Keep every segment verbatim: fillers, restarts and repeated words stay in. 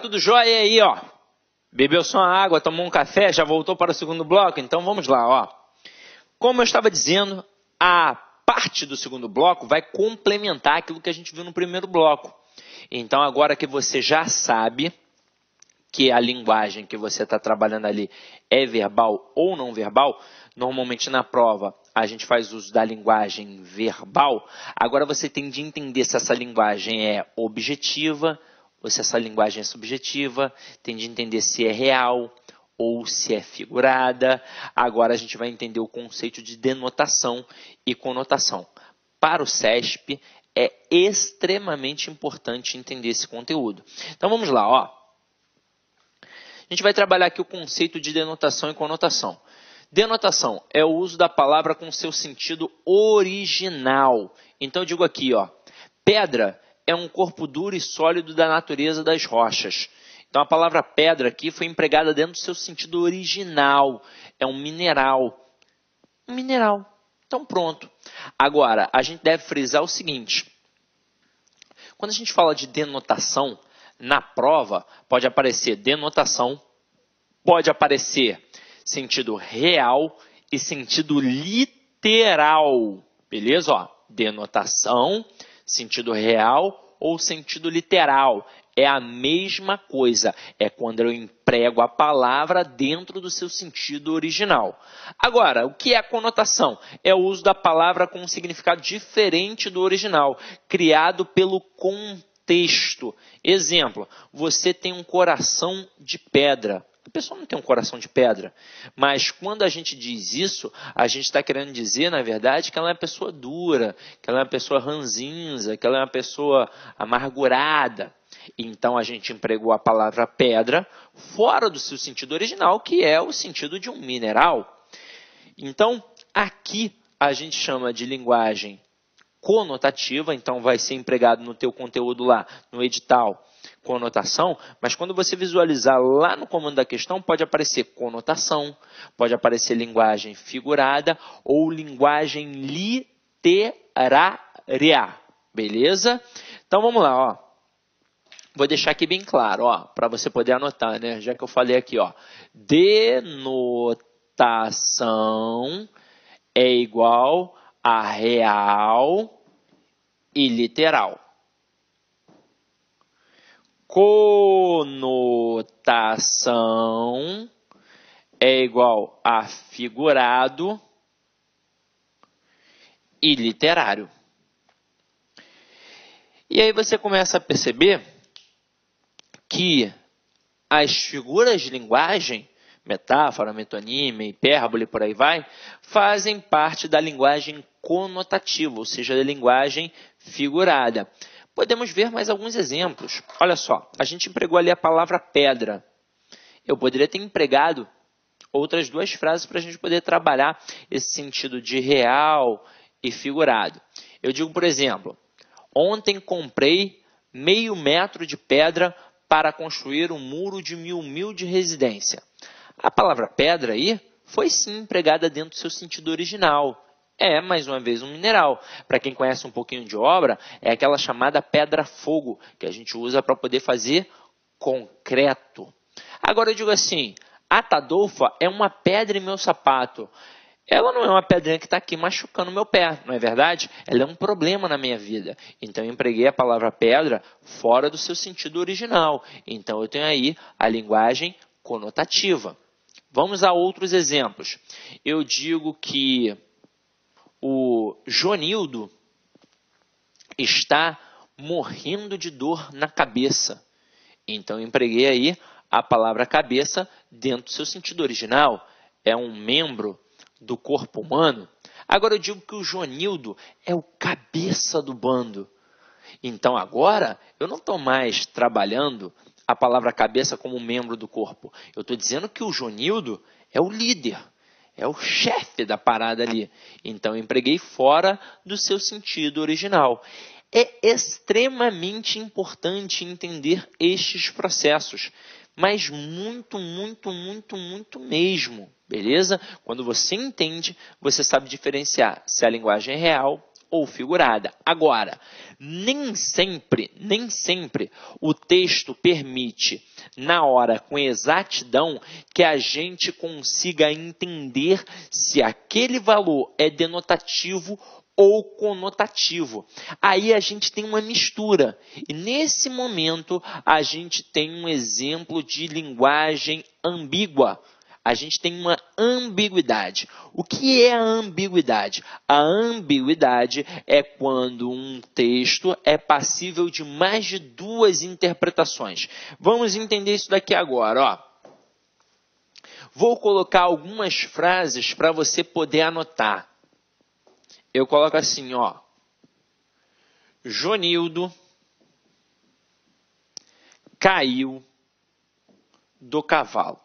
Tudo jóia aí, ó. Bebeu só uma água, tomou um café, já voltou para o segundo bloco? Então vamos lá, ó. Como eu estava dizendo, a parte do segundo bloco vai complementar aquilo que a gente viu no primeiro bloco. Então agora que você já sabe que a linguagem que você está trabalhando ali é verbal ou não verbal, normalmente na prova a gente faz uso da linguagem verbal. Agora você tem de entender se essa linguagem é objetiva, ou se essa linguagem é subjetiva, tem de entender se é real ou se é figurada. Agora a gente vai entender o conceito de denotação e conotação. Para o CESP é extremamente importante entender esse conteúdo. Então vamos lá, ó. A gente vai trabalhar aqui o conceito de denotação e conotação. Denotação é o uso da palavra com seu sentido original. Então eu digo aqui, ó, pedra é um corpo duro e sólido da natureza das rochas. Então, a palavra pedra aqui foi empregada dentro do seu sentido original. É um mineral. Um mineral. Então, pronto. Agora, a gente deve frisar o seguinte. Quando a gente fala de denotação, na prova, pode aparecer denotação, pode aparecer sentido real e sentido literal. Beleza? Ó, denotação, sentido real ou sentido literal. É a mesma coisa. É quando eu emprego a palavra dentro do seu sentido original. Agora, o que é a conotação? É o uso da palavra com um significado diferente do original, criado pelo contexto. Exemplo, você tem um coração de pedra. A pessoa não tem um coração de pedra, mas quando a gente diz isso, a gente está querendo dizer, na verdade, que ela é uma pessoa dura, que ela é uma pessoa ranzinza, que ela é uma pessoa amargurada. Então, a gente empregou a palavra pedra fora do seu sentido original, que é o sentido de um mineral. Então, aqui a gente chama de linguagem conotativa, então vai ser empregado no teu conteúdo lá, no edital, conotação, mas quando você visualizar lá no comando da questão, pode aparecer conotação, pode aparecer linguagem figurada ou linguagem literária, beleza? Então, vamos lá, ó. Vou deixar aqui bem claro, ó, para você poder anotar, né? Já que eu falei aqui, ó, denotação é igual a real e literal. Conotação é igual a figurado e literário. E aí você começa a perceber que as figuras de linguagem, metáfora, metonímia, hipérbole, por aí vai, fazem parte da linguagem conotativa, ou seja, da linguagem figurada. Podemos ver mais alguns exemplos. Olha só, a gente empregou ali a palavra pedra. Eu poderia ter empregado outras duas frases para a gente poder trabalhar esse sentido de real e figurado. Eu digo, por exemplo, ontem comprei meio metro de pedra para construir um muro de minha humilde residência. A palavra pedra aí foi sim empregada dentro do seu sentido original. É, mais uma vez, um mineral. Para quem conhece um pouquinho de obra, é aquela chamada pedra-fogo, que a gente usa para poder fazer concreto. Agora eu digo assim, a Tadolfa é uma pedra em meu sapato. Ela não é uma pedrinha que está aqui machucando meu pé, não é verdade? Ela é um problema na minha vida. Então, eu empreguei a palavra pedra fora do seu sentido original. Então, eu tenho aí a linguagem conotativa. Vamos a outros exemplos. Eu digo que o Jonildo está morrendo de dor na cabeça. Então, eu empreguei aí a palavra cabeça dentro do seu sentido original. É um membro do corpo humano. Agora eu digo que o Jonildo é o cabeça do bando. Então, agora, eu não estou mais trabalhando a palavra cabeça como membro do corpo. Eu estou dizendo que o Jonildo é o líder. É o chefe da parada ali. Então, eu empreguei fora do seu sentido original. É extremamente importante entender estes processos. Mas muito, muito, muito, muito mesmo. Beleza? Quando você entende, você sabe diferenciar se a linguagem é real ou figurada. Agora, nem sempre, nem sempre o texto permite na hora, com exatidão, que a gente consiga entender se aquele valor é denotativo ou conotativo. Aí a gente tem uma mistura. E nesse momento, a gente tem um exemplo de linguagem ambígua. A gente tem uma ambiguidade. O que é a ambiguidade? A ambiguidade é quando um texto é passível de mais de duas interpretações. Vamos entender isso daqui agora, ó. Vou colocar algumas frases para você poder anotar. Eu coloco assim, ó. Jonildo caiu do cavalo.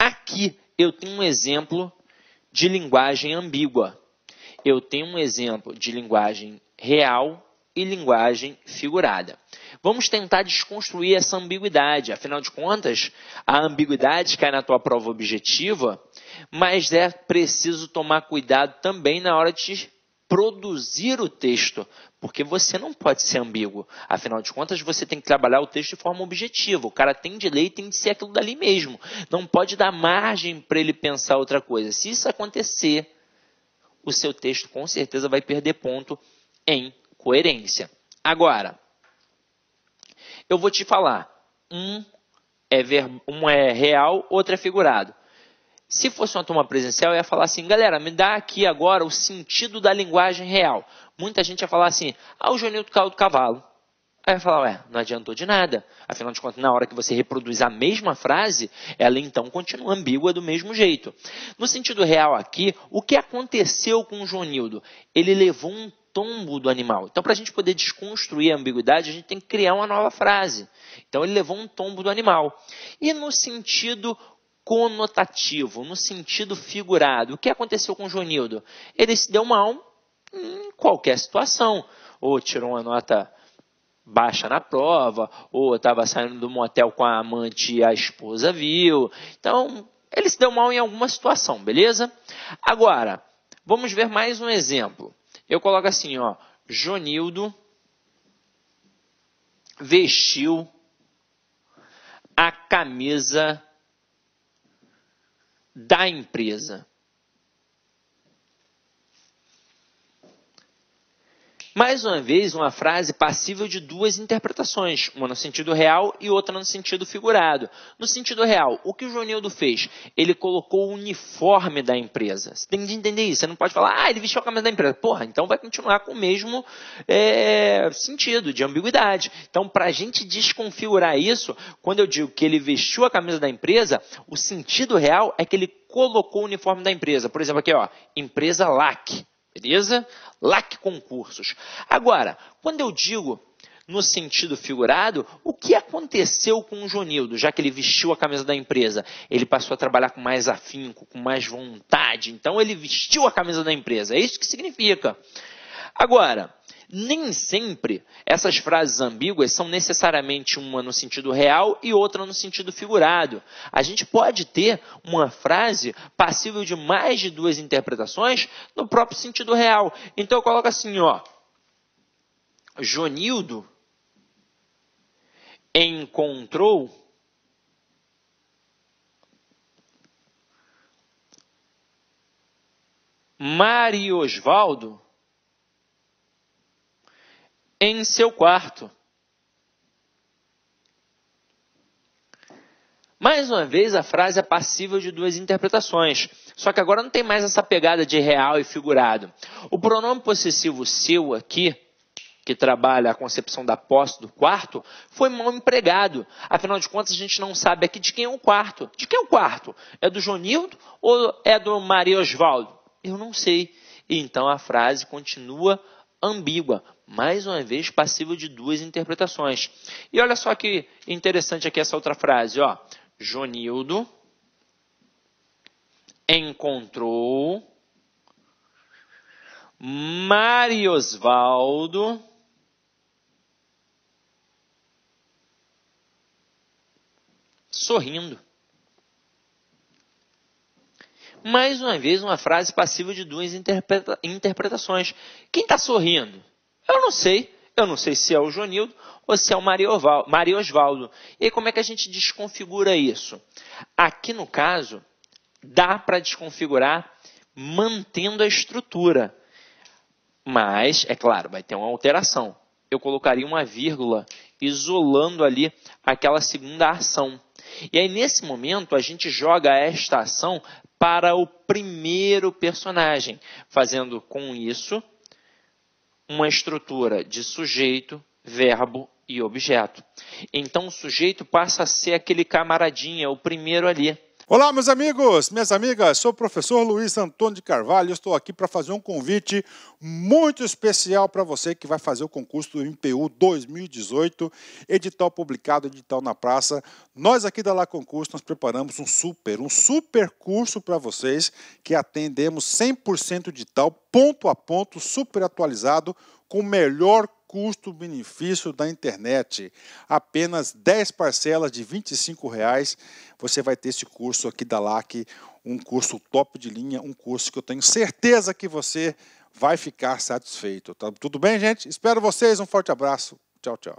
Aqui eu tenho um exemplo de linguagem ambígua. Eu tenho um exemplo de linguagem real e linguagem figurada. Vamos tentar desconstruir essa ambiguidade. Afinal de contas, a ambiguidade cai na tua prova objetiva, mas é preciso tomar cuidado também na hora de produzir o texto, porque você não pode ser ambíguo. Afinal de contas, você tem que trabalhar o texto de forma objetiva. O cara tem de ler e tem de ser aquilo dali mesmo. Não pode dar margem para ele pensar outra coisa. Se isso acontecer, o seu texto com certeza vai perder ponto em coerência. Agora, eu vou te falar, um é, ver, um é real, outro é figurado. Se fosse uma turma presencial, eu ia falar assim, galera, me dá aqui agora o sentido da linguagem real. Muita gente ia falar assim, ah, o Jonildo caiu do cavalo. Aí eu ia falar, ué, não adiantou de nada. Afinal de contas, na hora que você reproduz a mesma frase, ela então continua ambígua do mesmo jeito. No sentido real aqui, o que aconteceu com o Jonildo? Ele levou um tombo do animal. Então, para a gente poder desconstruir a ambiguidade, a gente tem que criar uma nova frase. Então, ele levou um tombo do animal. E no sentido conotativo, no sentido figurado. O que aconteceu com o Jonildo? Ele se deu mal em qualquer situação. Ou tirou uma nota baixa na prova, ou estava saindo do motel com a amante e a esposa viu. Então, ele se deu mal em alguma situação, beleza? Agora, vamos ver mais um exemplo. Eu coloco assim, ó, Jonildo vestiu a camisa da empresa. Mais uma vez, uma frase passível de duas interpretações, uma no sentido real e outra no sentido figurado. No sentido real, o que o Jonildo fez? Ele colocou o uniforme da empresa. Você tem que entender isso, você não pode falar, ah, ele vestiu a camisa da empresa. Porra, então vai continuar com o mesmo é, sentido de ambiguidade. Então, para a gente desconfigurar isso, quando eu digo que ele vestiu a camisa da empresa, o sentido real é que ele colocou o uniforme da empresa. Por exemplo, aqui, ó, empresa L A C. Beleza? Lac Concursos. Agora, quando eu digo no sentido figurado, o que aconteceu com o Jonildo, já que ele vestiu a camisa da empresa? Ele passou a trabalhar com mais afinco, com mais vontade. Então, ele vestiu a camisa da empresa. É isso que significa. Agora, nem sempre essas frases ambíguas são necessariamente uma no sentido real e outra no sentido figurado. A gente pode ter uma frase passível de mais de duas interpretações no próprio sentido real. Então eu coloco assim, ó. Jonildo encontrou Mari Osvaldo em seu quarto. Mais uma vez, a frase é passível de duas interpretações. Só que agora não tem mais essa pegada de real e figurado. O pronome possessivo seu aqui, que trabalha a concepção da posse do quarto, foi mal empregado. Afinal de contas, a gente não sabe aqui de quem é o quarto. De quem é o quarto? É do Jonildo ou é do Maria Osvaldo? Eu não sei. Então, a frase continua ambígua, mais uma vez passível de duas interpretações. E olha só que interessante aqui essa outra frase, ó. Jonildo encontrou Mari Osvaldo sorrindo. Mais uma vez, uma frase passível de duas interpreta- interpretações. Quem está sorrindo? Eu não sei. Eu não sei se é o Jonildo ou se é o Maria Osvaldo. E aí, como é que a gente desconfigura isso? Aqui, no caso, dá para desconfigurar mantendo a estrutura. Mas, é claro, vai ter uma alteração. Eu colocaria uma vírgula isolando ali aquela segunda ação. E aí, nesse momento, a gente joga esta ação para o primeiro personagem, fazendo com isso uma estrutura de sujeito, verbo e objeto. Então, o sujeito passa a ser aquele camaradinha, o primeiro ali. Olá, meus amigos, minhas amigas, sou o professor Luiz Antônio de Carvalho e estou aqui para fazer um convite muito especial para você que vai fazer o concurso do M P U dois mil e dezoito, edital publicado, edital na praça. Nós aqui da Lac Concursos, nós preparamos um super, um super curso para vocês que atendemos cem por cento edital, ponto a ponto, super atualizado, com o melhor custo-benefício da internet. Apenas dez parcelas de vinte e cinco reais. Você vai ter esse curso aqui da Lac, um curso top de linha, um curso que eu tenho certeza que você vai ficar satisfeito. Tá, tudo bem, gente? Espero vocês, um forte abraço. Tchau, tchau.